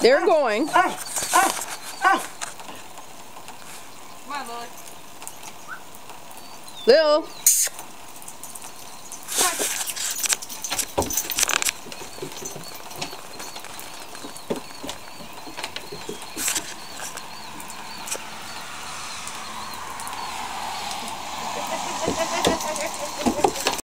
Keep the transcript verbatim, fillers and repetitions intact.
They're going. Come on, Lily. Lil.